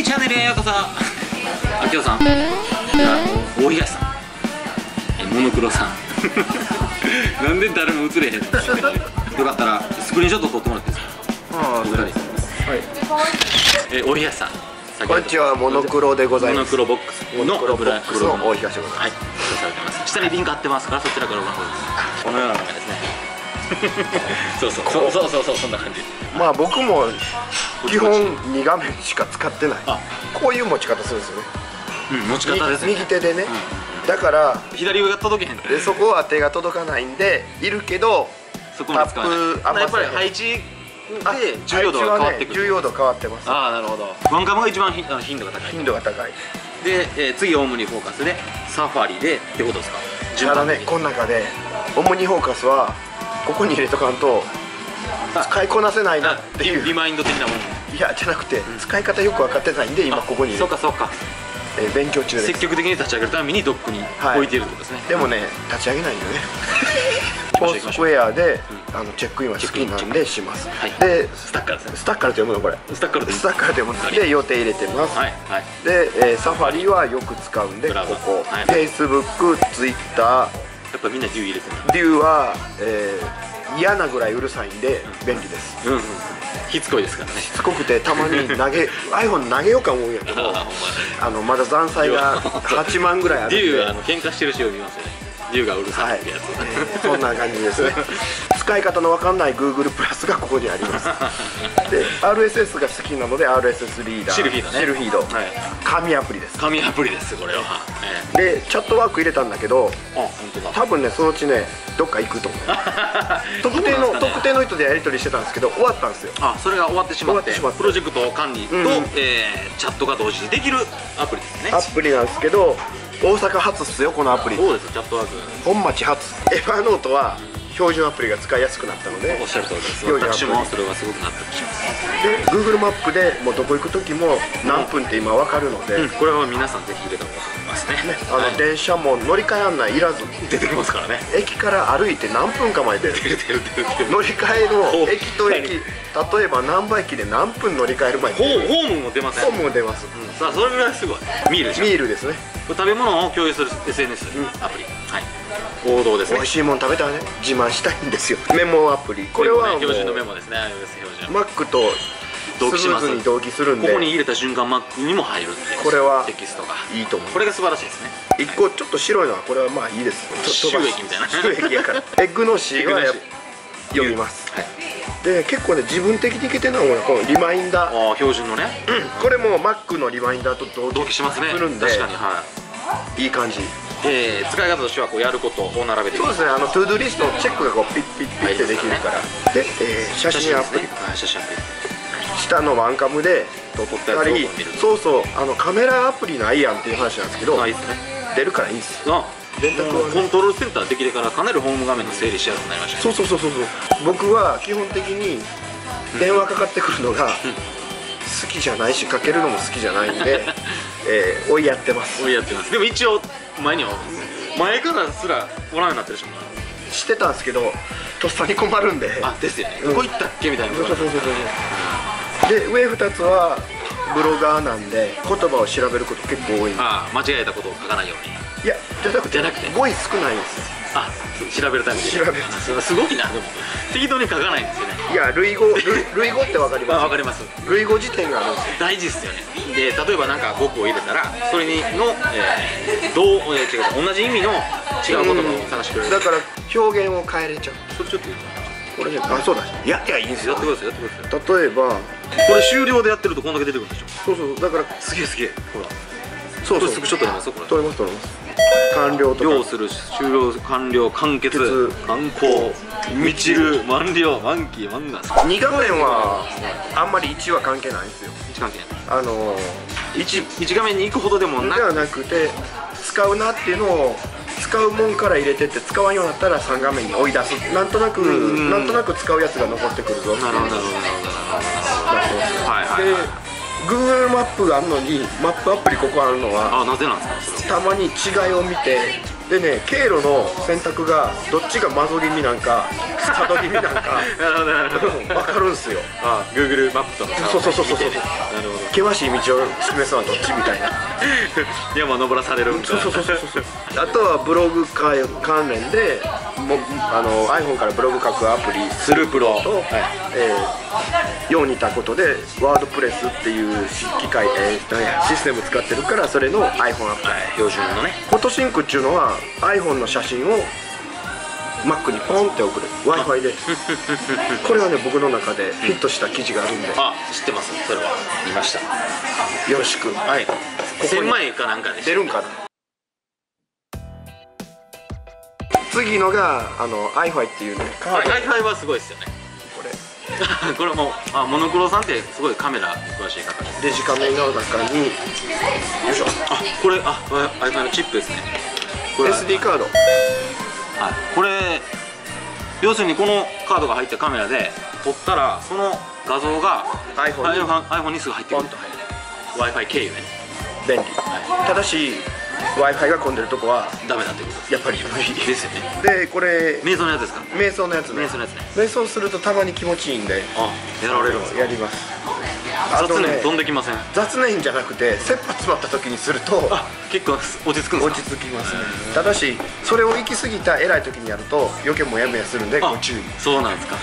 いチャンネルへようこそ。あきおさん、大東さん、モノクロさんなんで誰も映れへんのよかったらスクリーンショット撮ってもらっていいですか。ああ、そうです。はい、大東さん、こんにちは、モノクロでございます。モノクロボックスの大東でございます。はい、されてます。下にリンク貼ってますから、そちらからご覧ください。このような感じですね。そうそう、そんな感じ。まあ僕も基本2画面しか使ってない。こういう持ち方するんですよね。持ち方ですね。右手でね。だから左が届けへんで、そこは手が届かないんでいるけど、そこも使わない。やっぱり配置で重要度が変わってくる。重要度変わってます。ああ、なるほど。ワンカムが一番頻度が高い。頻度が高い。で、次オムニフォーカスでサファリでってことですか。ただね、この中でオムニフォーカスはここに入れとかんと使いこなせないなっていうリマインド的なもの。いや、じゃなくて使い方よく分かってないんで、今ここに。そうかそうか、勉強中です。積極的に立ち上げるためにドックに置いているとですね。でもね、立ち上げないよね。スポーツウェアでチェックインは好きなんでします。で、スタッカーですね。スタッカーと読むの、これスタッカーと読むので、予定入れてます。で、サファリはよく使うんで、ここ Facebook、Twitter、やっぱみんなデュー入れてる。デューは嫌なぐらいうるさいんで便利です。しつこいですからね。しつこくてたまにiPhone 投げようか思うんやけど、まだ残債が8万ぐらいあるんで。デューは喧嘩してるしを見ますよね。デューがうるさいってやつ。そんな感じですね。使い方のわかんない Google プラスがここにあります。で、 RSS が好きなので RSS リーダー、シルフィードね。シルフィード、紙アプリです。紙アプリです。これはで、チャットワーク入れたんだけど、多分ね、そのうちね、どっか行くと思う。特定の人でやり取りしてたんですけど、終わったんですよ。あ、それが終わってしまって、プロジェクト管理とチャットが同時にできるアプリですね。アプリなんですけど、大阪発っすよ、このアプリ。そうです、チャットワーク本町発。エヴァノートは標準アプリが使いやすくなったので。おっしゃる通りです。私もそれはすごく納得します。で、 Google マップでもうどこ行く時も何分って今わかるので、これは皆さんぜひ入れた方がいいますね。電車も乗り換え案内いらず出てきますからね。駅から歩いて何分か前で乗り換えの駅と駅、例えば難波駅で何分乗り換える前でホームも出ます。ホームも出ます。さあ、それぐらいすごいミールでしょ。ミールですね。食べ物を共有する SNS アプリ、行動ですね。美味しいもの食べたらね、自慢したいんですよ。メモアプリ、これは標準のメモですね。 Mac と同期します。同期するんで、ここに入れた瞬間 Mac にも入るんで、これはテキストがいいと思う。これが素晴らしいですね。一個ちょっと白いのはこれはまあいいです。収益みたいな。収益やから。エッグノシーは読みます。で、結構ね、自分的にいけてるのはこのリマインダー、標準のね。これも Mac のリマインダーと同期しますね。確かに、いい感じ。使い方としてはこうやることを並べていく。そうですね、トゥードゥリストのチェックがこうピッピッピッってできるから。で、写真アプリ、下のワンカムで撮ったり。そうそう、カメラアプリないやんっていう話なんですけど、出るからいいんですよ。コントロールセンターできてからかなりホーム画面の整理しやすくなりました。そうそうそうそう。僕は基本的に電話かかってくるのが好きじゃないし、かけるのも好きじゃないんで、追いやってます。追いやってます。でも一応前には前からすらおらんようになってるしもしてたんですけど、とっさに困るんで。あ、ですよね。こういったっけみたいな。そうそうそうそう。で、上2つはブロガーなんで、言葉を調べること結構多い。ああ、間違えたことを書かないように。いや、じゃなくて語彙少ないんですよ。あ、調べるために。調べる。すごいな。でも適当に書かないんですよね。いや、類語ってわかります。わかります。類語辞典があるんですよ。大事ですよね。で、例えばなんか語句を入れたら、それにの同じ意味の違う言葉を探してくれる。だから表現を変えれちゃう。それちょっと言うこれじゃあ、そうだ。いやいいんですよ。やってください、やってください。例えばこれ終了でやってるとこんだけ出てくるでしょ。そうそう。だからすげえほら。そうそう。スクショット撮ります。これ撮ります、撮ります。完了とか。要する、終了、完了、完結、完行、満ちる、満了、満期、満願。2画面はあんまり1は関係ないんですよ。1関係ない。1画面に行くほどでもなく。ではなくて、使うなっていうのを使うもんから入れてって、使わんようになったら3画面に追い出す。なんとなく使うやつが残ってくるぞ。なるほどなるほどなるほど。はいはい。Google マップがあるのにマップアプリここあるのは、あ、なぜなんですか。たまに違いを見てでね、経路の選択がどっちがマゾ気味なんかサド気味なんか分かるんすよ。ああ、 Google マップとかさ、そうそうそうそう、険しい道を示すのはどっちみたいな、山登らされるみたいな。あとはブログ関連でiPhone からブログ書くアプリスループロとよう似たことでワードプレスっていう機械、システム使ってるから、それの iPhone アプリ標準のね。フォトシンクっていうのは iPhone の写真を Mac にポンって送る Wi-Fi でこれはね、僕の中でヒットした記事があるんで。あ、知ってます、それは見ました。よろしく。はい、1000万円かなんかで出るんかな。次のが iFi っていうね、 iFi はすごいですよね、これこれもモノクロさんってすごいカメラ詳しい方です。デジカメの中に、よいしょ、あ、これ iFi のチップですね、これ SD カード。はい、これ要するにこのカードが入ったカメラで撮ったら、その画像が iPhone にすぐ入ってくると。 Wi-Fi 経由ね、便利。ただし Wi-Fi が混んでるとこはダメだってこと、やっぱり無理ですよね。で、これ瞑想のやつですか。瞑想のやつね。瞑想するとたまに気持ちいいんで。あ、やられるんですか。やります。雑念飛んできません。雑念じゃなくて、切羽詰まった時にすると結構落ち着くんですか。落ち着きますね。ただしそれを行き過ぎた偉い時にやると余計もやもやするんでご注意。そうなんですか。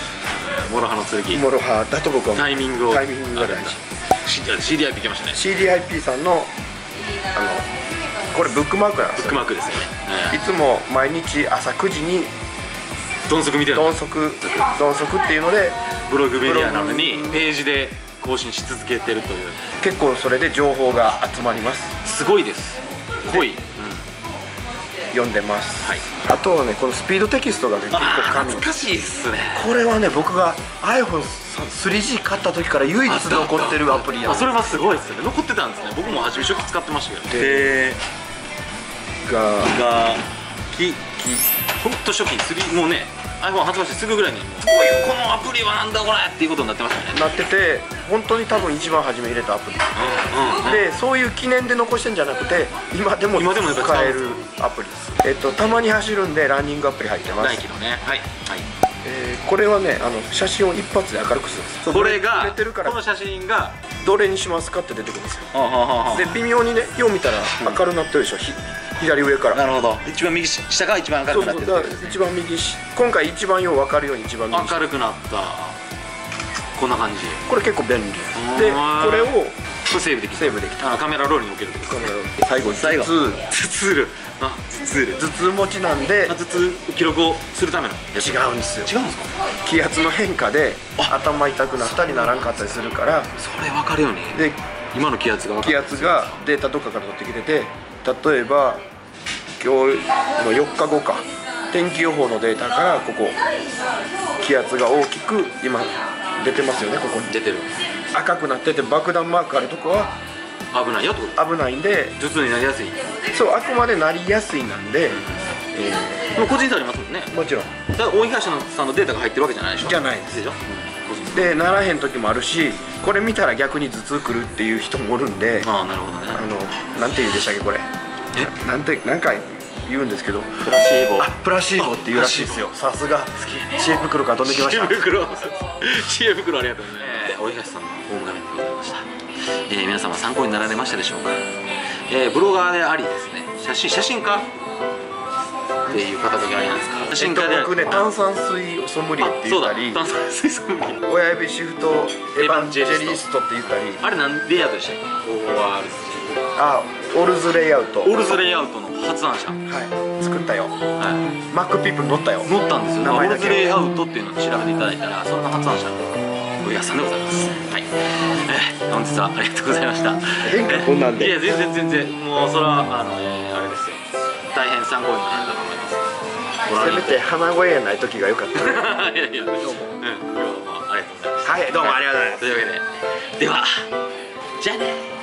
モロハの剣、モロハだと僕はタイミングを、タイミングが大事。 CDIP 来ましたね。 CDIP さんのこれブックマークなんですよ。ブックマークですよね。いつも毎日朝9時にどん底見てる、どん底っていうのでブログメディアなのにページで更新し続けてるという。結構それで情報が集まります。すごいです、濃い、読んでます。あとはね、このスピードテキストが結構懐かしいっすね。これはね、僕が iPhone3G 買った時から唯一残ってるアプリや。それはすごいっすね。残ってたんですね。僕も初め初期使ってましたけど。でがきほんと初期3、もうね iPhone 発売してすぐぐらいに、このアプリはなんだこれっていうことになってましたね。なってて、本当に多分一番初め入れたアプリで、そういう記念で残してんじゃなくて、今でも使えるアプリです。たまに走るんでランニングアプリ入ってます。ないけどね。はい、はい。これはね、写真を一発で明るくするんです。これが、この写真がどれにしますかって出てくるんですよ。で、微妙にね、よう見たら明るくなってるでしょ、左上から。なるほど。一番右下が一番明るくなってる。そうそう、一番右し、今回一番よう分かるように一番右下明るくなった。こんな感じ。これ結構便利で、これをセーブできた。セーブできた。カメラロールに置ける。カメラロール。最後に頭痛。頭痛る。あ、頭痛る。頭痛持ちなんで。頭痛記録をするための。違うんですよ。違うんですか。気圧の変化で頭痛くなったりならんかったりするから。それ分かるよね。で、今の気圧が。気圧がデータどっかから取ってきてて。例えば今日の4日後か、天気予報のデータからここ気圧が大きく今出てますよね。ここに出てる、赤くなってて爆弾マークあるとこは危ないよってこと。危ないんで頭痛になりやすい。そう、あくまでなりやすいなんで、もう個人差ありますもんね。もちろん。だから大東さんのデータが入ってるわけじゃないでしょ。じゃないですよ。で、ならへん時もあるし、これ見たら逆に頭痛くるっていう人もおるんで。ああ、なるほどね。なんて言うんでしたっけ、これ。なんか言うんですけど、プラシーボ。プラシーボって言うらしいですよ。さすが。知恵袋から飛んできました。知恵袋ありがとうございます。お東さんのホーム画面でございました。皆様参考になられましたでしょうか。ブロガーでありですね、写真家っていう方だけありなんですか。僕ね、炭酸水ソムリエって言ったり、炭酸水ソムリエ、親指シフトエヴァンジェリストって言ったり、あれ何レイアウトでしたっけ。あ、オルズレイアウト。オルズレイアウトの発案者。はい、作ったよ。はい。マックピープに載ったよ。載ったんですよ。オルズレイアウトっていうのを調べていただいたら、その発案者のやさんでございます。はい。本日はありがとうございました。変化こんなんで。いや、全然もうそれはあれですよ。大変参考になったと思います。せめて鼻声やない時が良かった。いやどうも。今日もありがとうございます。はい、どうもありがとうございます。というわけで、ではじゃあね。